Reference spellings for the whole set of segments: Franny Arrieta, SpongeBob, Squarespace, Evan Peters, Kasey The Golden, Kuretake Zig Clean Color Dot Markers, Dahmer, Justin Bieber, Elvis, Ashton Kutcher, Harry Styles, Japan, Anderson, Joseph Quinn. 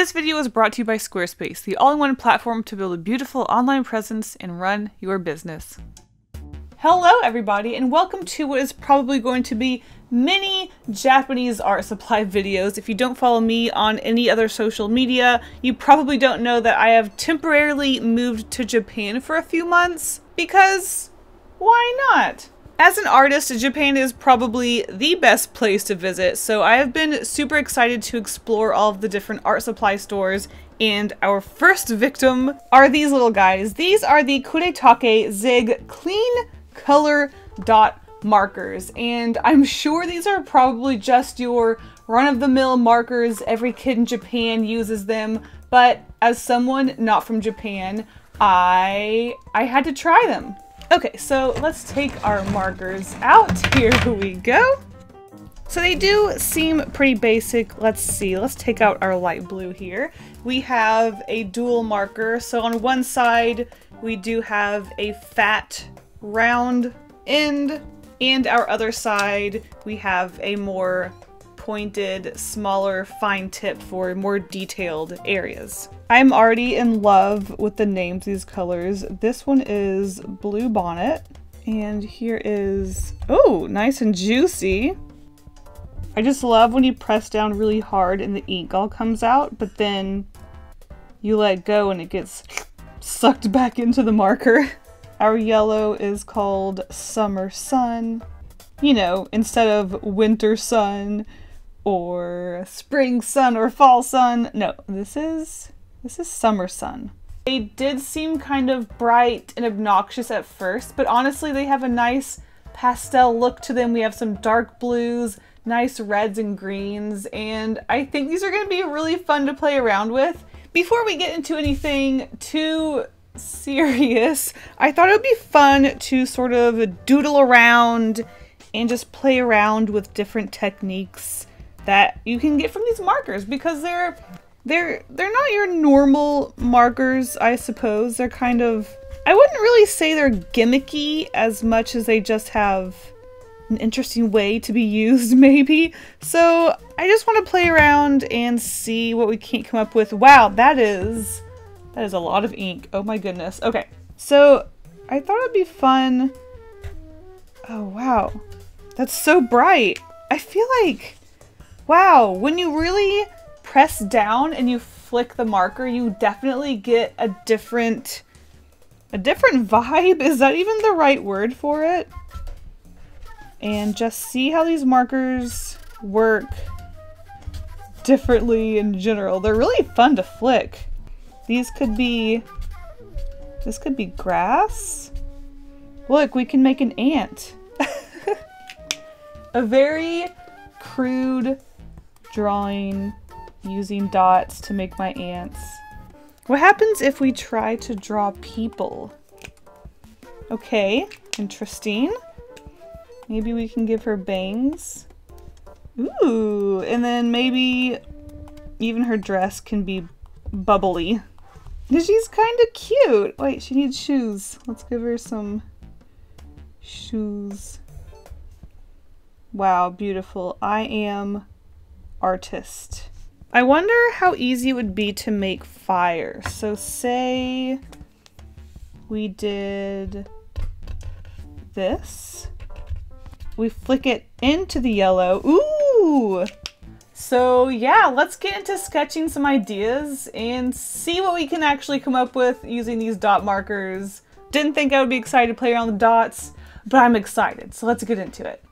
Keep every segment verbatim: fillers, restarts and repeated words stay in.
This video is brought to you by Squarespace, the all-in-one platform to build a beautiful online presence and run your business. Hello everybody, and welcome to what is probably going to be many Japanese art supply videos. If you don't follow me on any other social media, you probably don't know that I have temporarily moved to Japan for a few months, because why not? As an artist, Japan is probably the best place to visit, so I have been super excited to explore all of the different art supply stores, and our first victim are these little guys. These are the Kuretake Zig Clean Color Dot Markers, and I'm sure these are probably just your run-of-the-mill markers. Every kid in Japan uses them, but as someone not from Japan, I, I had to try them. Okay, so let's take our markers out. Here we go. So they do seem pretty basic. Let's see, let's take out our light blue here. We have a dual marker. So on one side, we do have a fat round end, and our other side, we have a more pointed, smaller, fine tip for more detailed areas. I'm already in love with the names, these colors. This one is Blue Bonnet, and here is, oh, nice and juicy. I just love when you press down really hard and the ink all comes out, but then you let go and it gets sucked back into the marker. Our yellow is called Summer Sun. You know, instead of Winter Sun or Spring Sun or Fall Sun. No, this is... This is Summer Sun. They did seem kind of bright and obnoxious at first, but honestly they have a nice pastel look to them. We have some dark blues, nice reds and greens, and I think these are going to be really fun to play around with. Before we get into anything too serious, I thought it would be fun to sort of doodle around and just play around with different techniques that you can get from these markers, because they're They're, they're not your normal markers, I suppose. They're kind of... I wouldn't really say they're gimmicky as much as they just have an interesting way to be used, maybe. So I just want to play around and see what we can't come up with. Wow, that is... That is a lot of ink. Oh my goodness. Okay, so I thought it'd be fun... Oh, wow. That's so bright. I feel like... Wow, when you really... press down and you flick the marker, you definitely get a different a different vibe. Is that even the right word for it? And just see how these markers work differently in general. They're really fun to flick. These could be this could be grass. Look, we can make an ant. A very crude drawing using dots to make my ants. What happens if we try to draw people? Okay, interesting. Maybe we can give her bangs. Ooh, and then maybe even her dress can be bubbly. She's kind of cute. Wait, she needs shoes. Let's give her some shoes. Wow, beautiful. I am artist. I wonder how easy it would be to make fire. So say we did this. We flick it into the yellow. Ooh! So yeah, let's get into sketching some ideas and see what we can actually come up with using these dot markers. Didn't think I would be excited to play around with dots, but I'm excited. So let's get into it.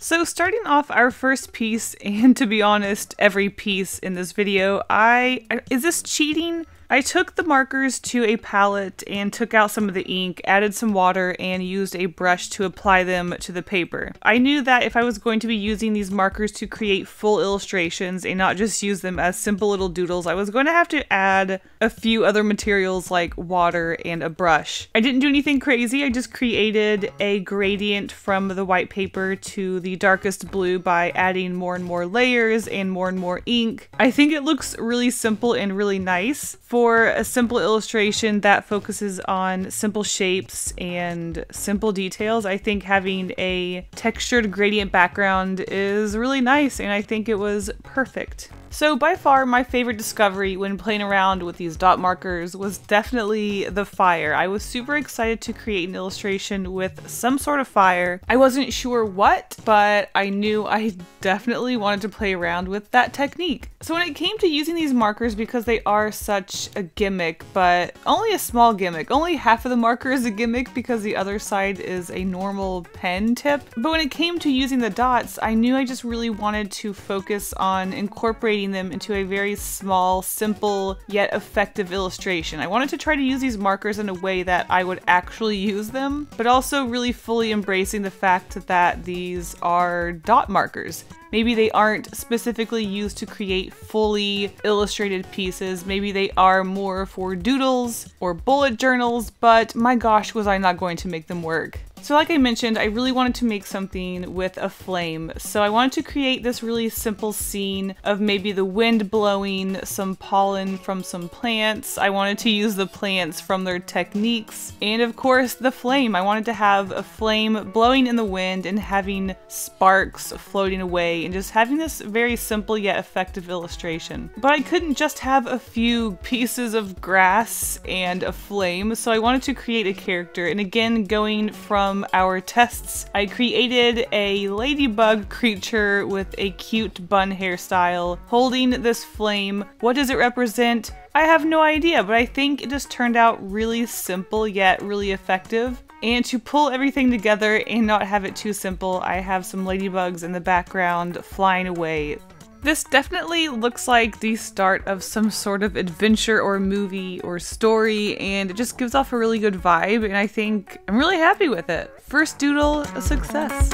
So starting off our first piece, and to be honest, every piece in this video, I, is this cheating? I took the markers to a palette and took out some of the ink, added some water, and used a brush to apply them to the paper. I knew that if I was going to be using these markers to create full illustrations and not just use them as simple little doodles, I was going to have to add a few other materials like water and a brush. I didn't do anything crazy, I just created a gradient from the white paper to the the darkest blue by adding more and more layers and more and more ink. I think it looks really simple and really nice for a simple illustration that focuses on simple shapes and simple details. I think having a textured gradient background is really nice, and I think it was perfect. So by far my favorite discovery when playing around with these dot markers was definitely the fire. I was super excited to create an illustration with some sort of fire. I wasn't sure what, but I knew I definitely wanted to play around with that technique. So when it came to using these markers, because they are such a gimmick, but only a small gimmick, only half of the marker is a gimmick because the other side is a normal pen tip. But when it came to using the dots, I knew I just really wanted to focus on incorporating them into a very small, simple, yet effective illustration. I wanted to try to use these markers in a way that I would actually use them, but also really fully embracing the fact that these are dot markers. Maybe they aren't specifically used to create fully illustrated pieces. Maybe they are more for doodles or bullet journals, but my gosh, was I not going to make them work. So like I mentioned, I really wanted to make something with a flame. So I wanted to create this really simple scene of maybe the wind blowing some pollen from some plants. I wanted to use the plants from their techniques. And of course, the flame. I wanted to have a flame blowing in the wind and having sparks floating away, and just having this very simple yet effective illustration. But I couldn't just have a few pieces of grass and a flame, so I wanted to create a character. And again, going from our tests, I created a ladybug creature with a cute bun hairstyle holding this flame. What does it represent? I have no idea, but I think it just turned out really simple yet really effective. And to pull everything together and not have it too simple, I have some ladybugs in the background flying away. This definitely looks like the start of some sort of adventure or movie or story, and it just gives off a really good vibe, and I think I'm really happy with it. First doodle, a success.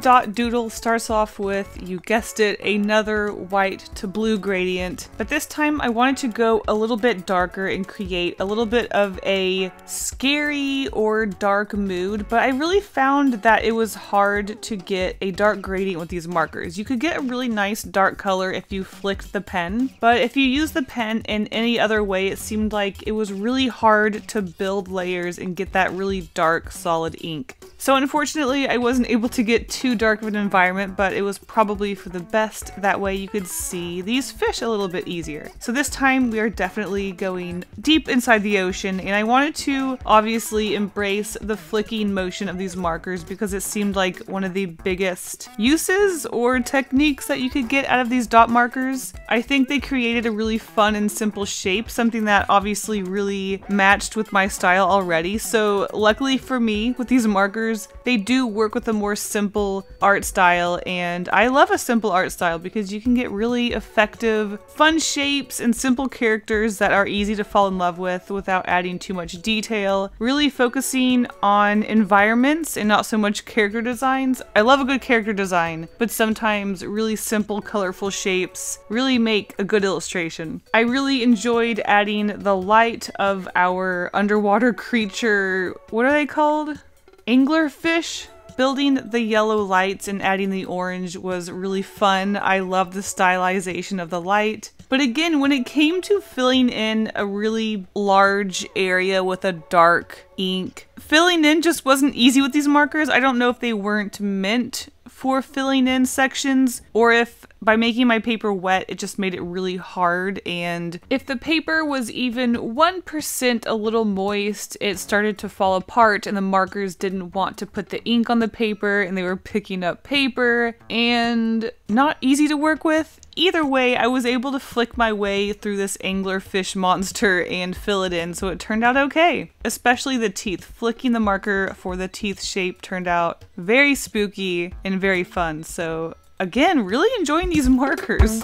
Dot doodle starts off with, you guessed it, another white to blue gradient, but this time I wanted to go a little bit darker and create a little bit of a scary or dark mood, but I really found that it was hard to get a dark gradient with these markers. You could get a really nice dark color if you flicked the pen, but if you use the pen in any other way, it seemed like it was really hard to build layers and get that really dark solid ink. So unfortunately, I wasn't able to get too dark of an environment, but it was probably for the best. That way you could see these fish a little bit easier. So this time we are definitely going deep inside the ocean, and I wanted to obviously embrace the flicking motion of these markers because it seemed like one of the biggest uses or techniques that you could get out of these dot markers. I think they created a really fun and simple shape, something that obviously really matched with my style already. So luckily for me, with these markers, they do work with a more simple art style, and I love a simple art style because you can get really effective, fun shapes and simple characters that are easy to fall in love with without adding too much detail. Really focusing on environments and not so much character designs. I love a good character design, but sometimes really simple, colorful shapes really make a good illustration. I really enjoyed adding the light of our underwater creature. What are they called? Anglerfish? Building the yellow lights and adding the orange was really fun. I love the stylization of the light. But again, when it came to filling in a really large area with a dark ink, filling in just wasn't easy with these markers. I don't know if they weren't meant for filling in sections, or if by making my paper wet, it just made it really hard. And if the paper was even one percent a little moist, it started to fall apart, and the markers didn't want to put the ink on the paper, and they were picking up paper and not easy to work with. Either way, I was able to flick my way through this anglerfish monster and fill it in, so it turned out okay. Especially the teeth. Flicking the marker for the teeth shape turned out very spooky and very fun, so again, really enjoying these markers.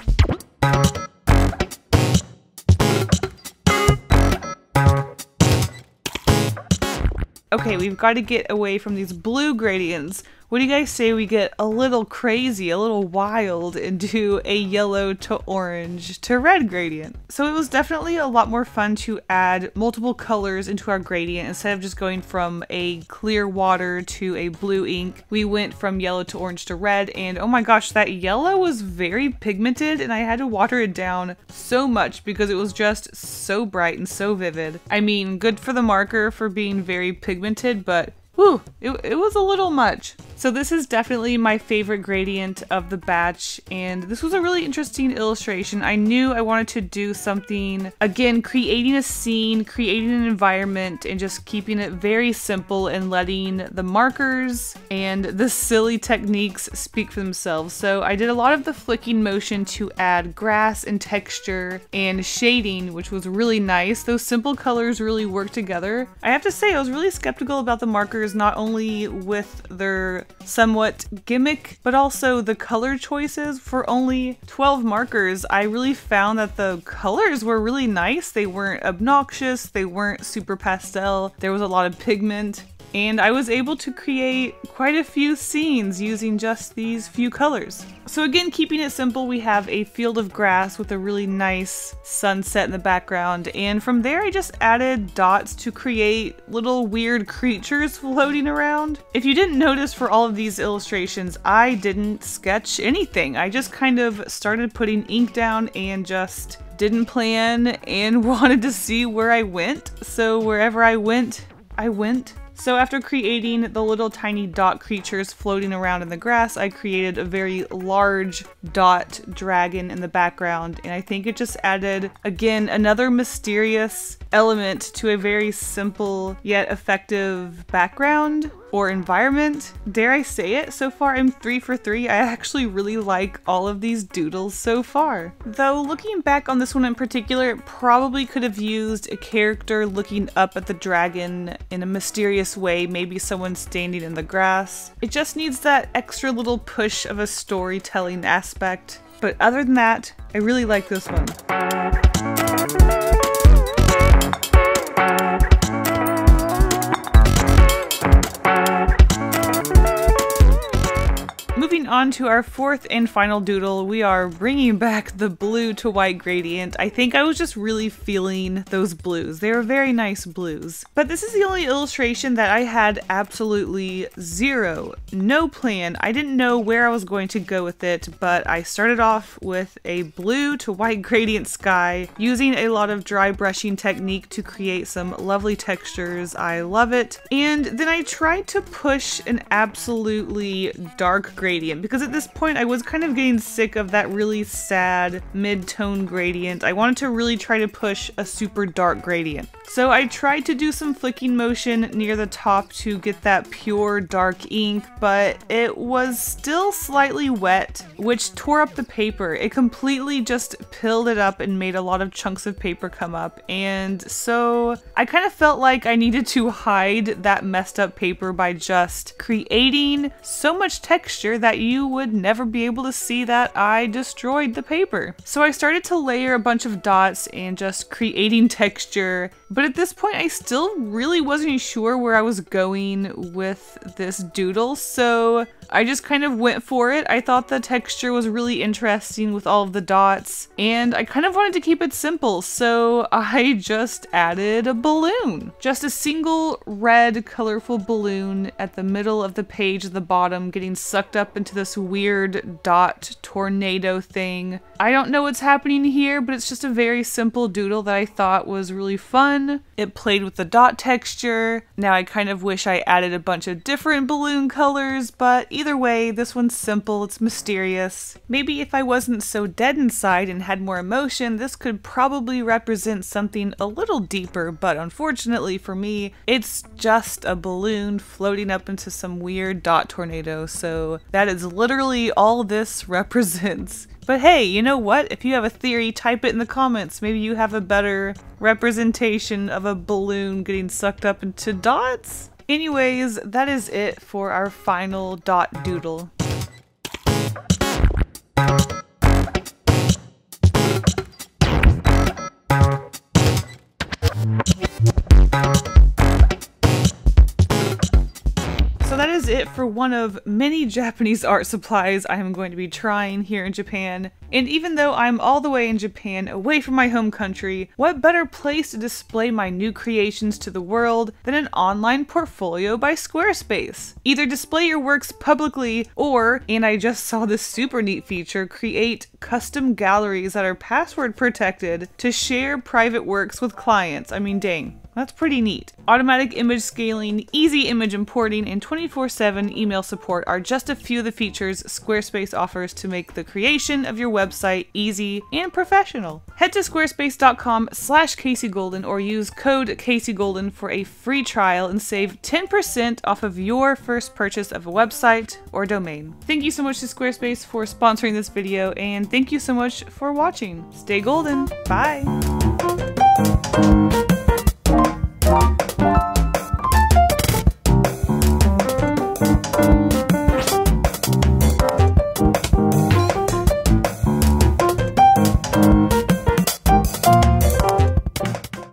Okay, we've got to get away from these blue gradients, What do you guys say we get a little crazy, a little wild, and do a yellow to orange to red gradient? So it was definitely a lot more fun to add multiple colors into our gradient instead of just going from a clear water to a blue ink. We went from yellow to orange to red, and oh my gosh, that yellow was very pigmented and I had to water it down so much because it was just so bright and so vivid. I mean, good for the marker for being very pigmented, but whew, it, it was a little much. So this is definitely my favorite gradient of the batch, and this was a really interesting illustration. I knew I wanted to do something, again, creating a scene, creating an environment, and just keeping it very simple and letting the markers and the silly techniques speak for themselves. So I did a lot of the flicking motion to add grass and texture and shading, which was really nice. Those simple colors really work together. I have to say, I was really skeptical about the markers, not only with their somewhat gimmick, but also the color choices. For only twelve markers, I really found that the colors were really nice. They weren't obnoxious, they weren't super pastel, there was a lot of pigment, and I was able to create quite a few scenes using just these few colors. So again, keeping it simple, we have a field of grass with a really nice sunset in the background, and from there I just added dots to create little weird creatures floating around. If you didn't notice, for all of these illustrations I didn't sketch anything. I just kind of started putting ink down and just didn't plan and wanted to see where I went. So wherever I went, I went. So after creating the little tiny dot creatures floating around in the grass, I created a very large dot dragon in the background, and I think it just added, again, another mysterious element to a very simple yet effective background or environment. Dare I say it, so far I'm three for three. I actually really like all of these doodles so far. Though looking back on this one in particular, it probably could have used a character looking up at the dragon in a mysterious way, maybe someone standing in the grass. It just needs that extra little push of a storytelling aspect. But other than that, I really like this one. Moving on to our fourth and final doodle, we are bringing back the blue to white gradient. I think I was just really feeling those blues. They were very nice blues. But this is the only illustration that I had absolutely zero, no plan. I didn't know where I was going to go with it, but I started off with a blue to white gradient sky, using a lot of dry brushing technique to create some lovely textures. I love it. And then I tried to push an absolutely dark gradient, because at this point I was kind of getting sick of that really sad mid-tone gradient. I wanted to really try to push a super dark gradient. So I tried to do some flicking motion near the top to get that pure dark ink, but it was still slightly wet, which tore up the paper. It completely just pilled it up and made a lot of chunks of paper come up, and so I kind of felt like I needed to hide that messed up paper by just creating so much texture that you would never be able to see that I destroyed the paper. So I started to layer a bunch of dots and just creating texture. But at this point, I still really wasn't sure where I was going with this doodle, so I just kind of went for it. I thought the texture was really interesting with all of the dots, and I kind of wanted to keep it simple, so I just added a balloon. Just a single red colorful balloon at the middle of the page at the bottom, getting sucked up into this weird dot tornado thing. I don't know what's happening here, but it's just a very simple doodle that I thought was really fun. It played with the dot texture. Now I kind of wish I added a bunch of different balloon colors, but either way, this one's simple, it's mysterious. Maybe if I wasn't so dead inside and had more emotion, this could probably represent something a little deeper, but unfortunately for me, it's just a balloon floating up into some weird dot tornado, so that is literally all this represents. But hey, you know what? If you have a theory, type it in the comments. Maybe you have a better representation of a balloon getting sucked up into dots? Anyways, that is it for our final dot doodle. So that is it for one of many Japanese art supplies I am going to be trying here in Japan. And even though I'm all the way in Japan, away from my home country, what better place to display my new creations to the world than an online portfolio by Squarespace? Either display your works publicly or, and I just saw this super neat feature, create custom galleries that are password protected to share private works with clients. I mean, dang. That's pretty neat. Automatic image scaling, easy image importing, and twenty-four seven email support are just a few of the features Squarespace offers to make the creation of your website easy and professional. Head to squarespace.com slash caseygolden or use code caseygolden for a free trial and save ten percent off of your first purchase of a website or domain. Thank you so much to Squarespace for sponsoring this video, and thank you so much for watching. Stay golden. Bye.